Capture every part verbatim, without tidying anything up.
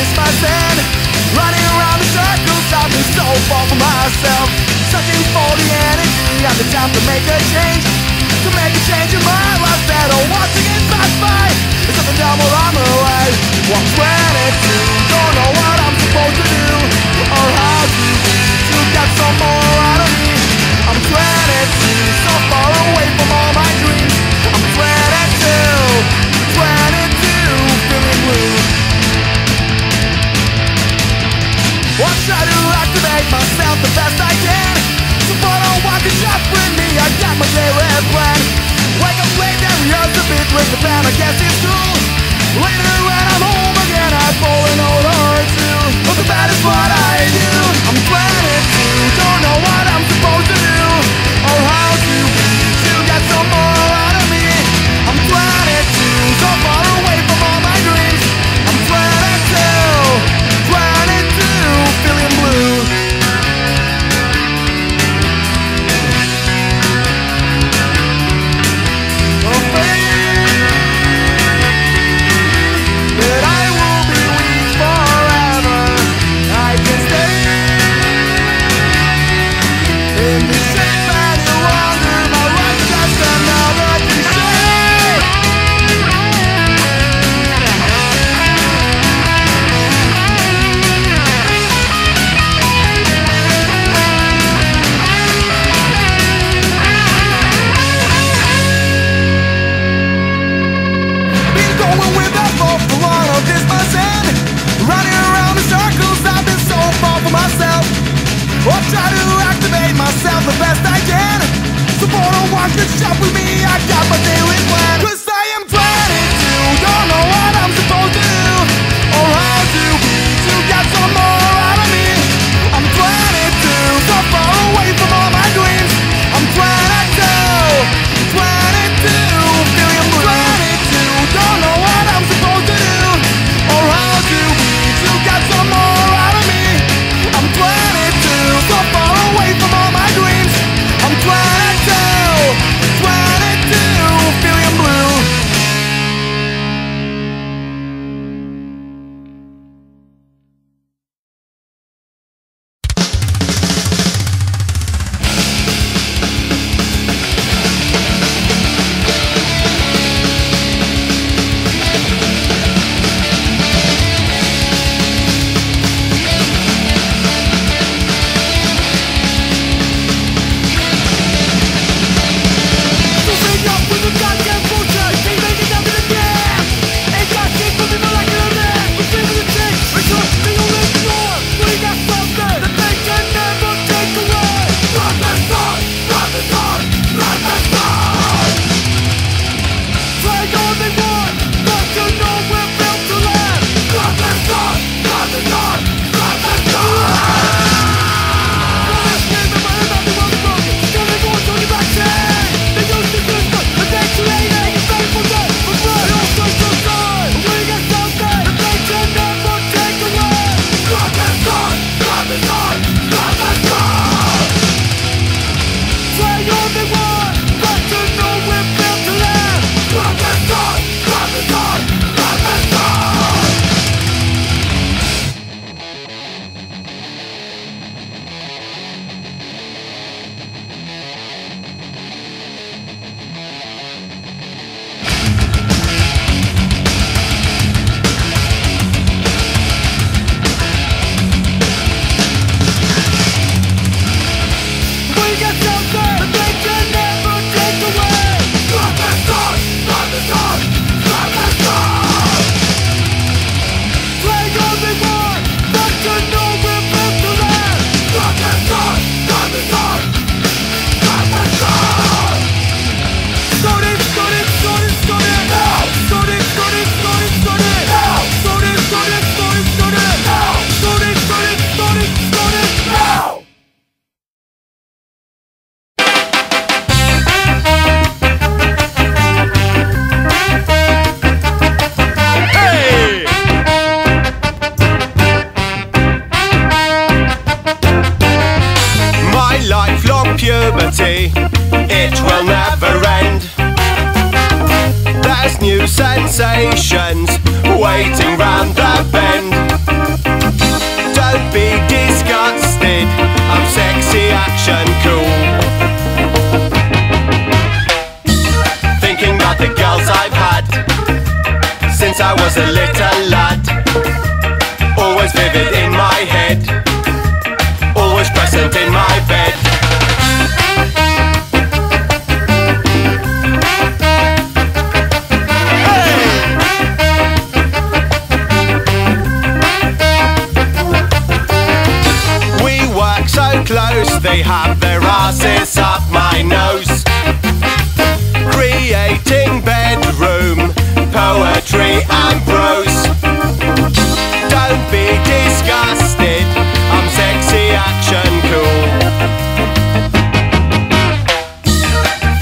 is my sin. Running around in circles, I've been so far from myself. Searching for the energy and the time to make a change, to make a change in my life. Better once against my spine. It's up and down where I'm away. What's twenty-two? Don't know what I'm supposed to do or how to to get some more out of me. I'm twenty-two, so far away from all my dreams. I'm twenty-two, twenty-two, feeling blue. I try to activate myself the best I can. So far don't walk a shop with me, I got my daily plan. Wake up late, then rehearse a bit with the plan, I guess it's true. Later when I'm home again, I've fallen over too. But the bad is what I do. I'm twenty-two, don't know what I'm supposed to do or how to be to get some more out of me. I'm twenty-two, so far away from all my dreams. I'm twenty-two, twenty-two, feeling blue. I was a little lad, always vivid in my head, always present in my bed. Hey! We work so close, they have their asses up my nose, creating bedroom poetry and prose. Don't be disgusted, I'm sexy, action cool.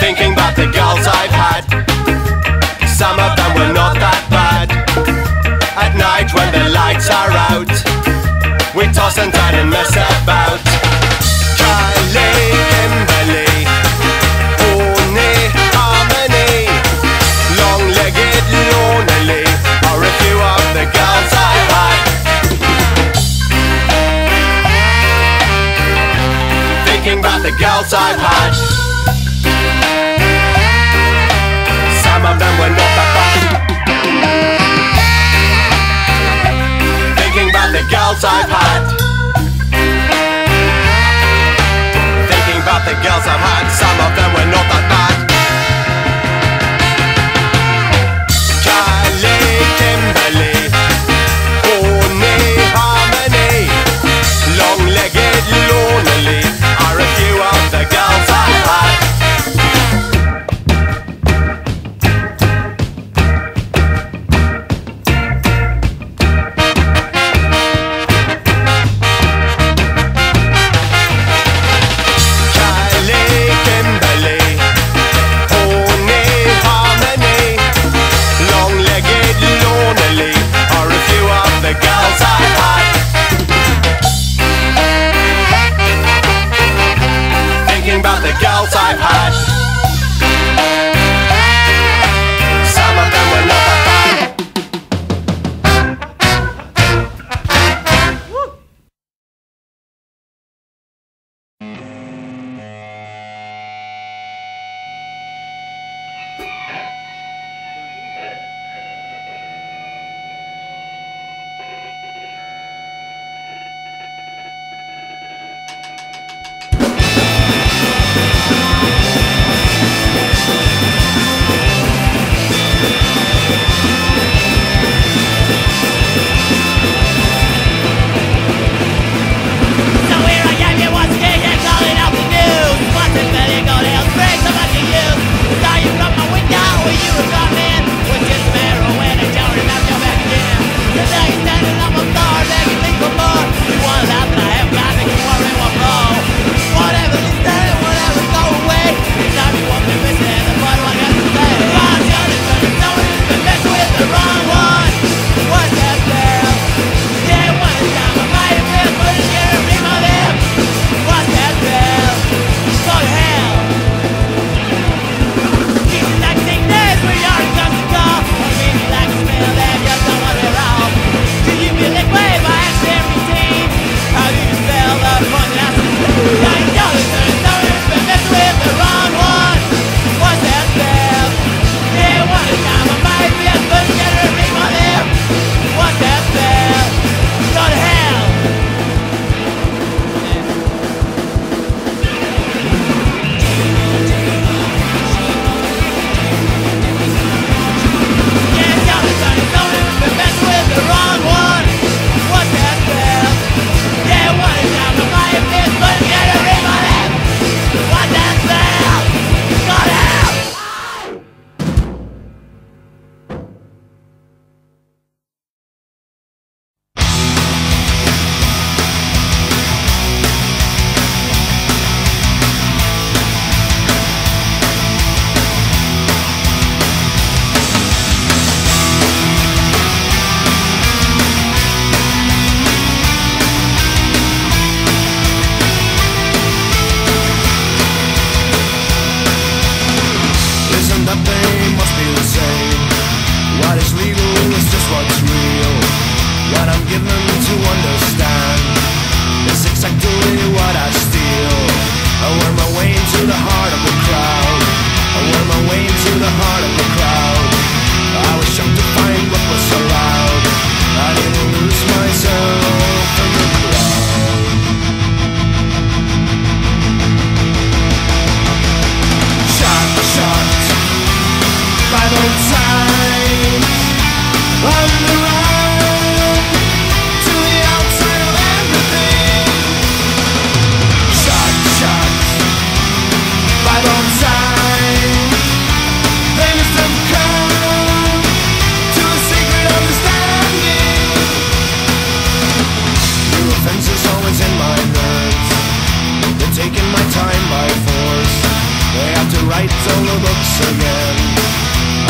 Thinking about the girls I've had, some of them were not that bad. At night when the lights are out, we toss and turn and mess about. Charlie Kimberly, the girls I've had, some of them were not that bad. Thinking about the girls I've had, thinking about the girls I've had, some of them were not that bad. Charlie Kimberly, horny harmony, long-legged lonely, a few of the girls I've had. Charlie Kimberly, horny harmony, long-legged lonely, are a few of the girls I've had. The girls I've had, some of them were not that bad. I was shocked to find what was so write all the books again.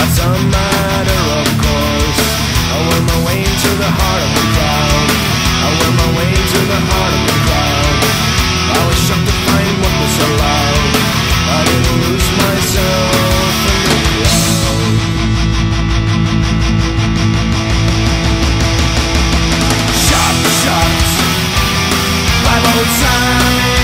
As a matter of course, I worm my way into the heart of the crowd. I worm my way into the heart of the crowd. I was shocked to find what was allowed. I didn't lose myself in the crowd. Shot, shot, five old sign. I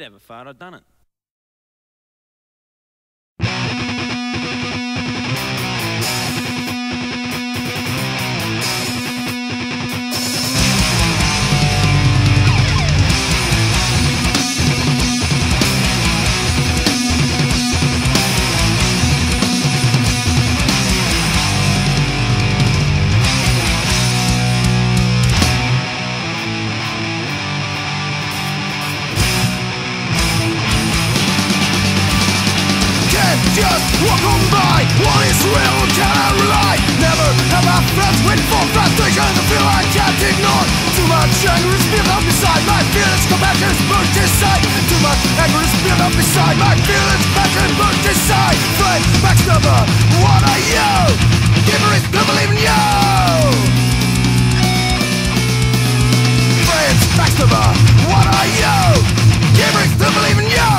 did have a fart, I'd done it. Walk on by, what is real and can I rely? Never have I felt wait for frustration to feel I can't ignore. Too much anger is built up inside my feelings, compassion is burnt inside. Too much anger is built up inside my feelings, compassion is burnt inside. Flame, max number, what are you? Giver is blue, believe in you. Flame, max number, what are you? Giver is blue, believe in you.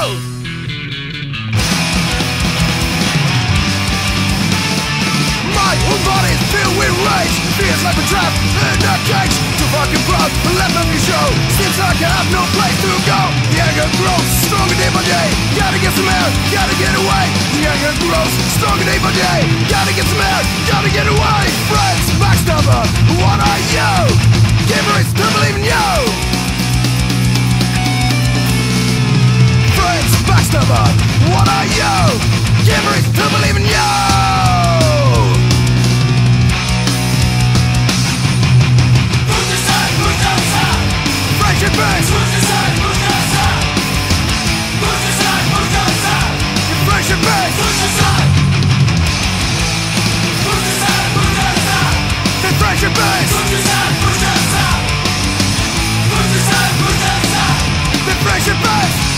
My whole body is filled with rage, feels like a trap in a cage. Too fucking proud, let me show. Seems like I have no place to go. The anger grows, stronger day by day. Gotta get some air, gotta get away. The anger grows, stronger day by day. Gotta get some air, gotta get away. Friends, backstabber, what are you? Giver is to believe in you. Friends, backstabber, what are you? Giver is to believe in you. Friendship is push aside, push aside. Push aside, push aside. Friendship is push aside. Push aside, push aside. Friendship is push aside, push aside. Push aside, push aside. Friendship is.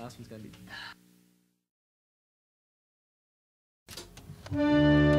Last one's gonna be.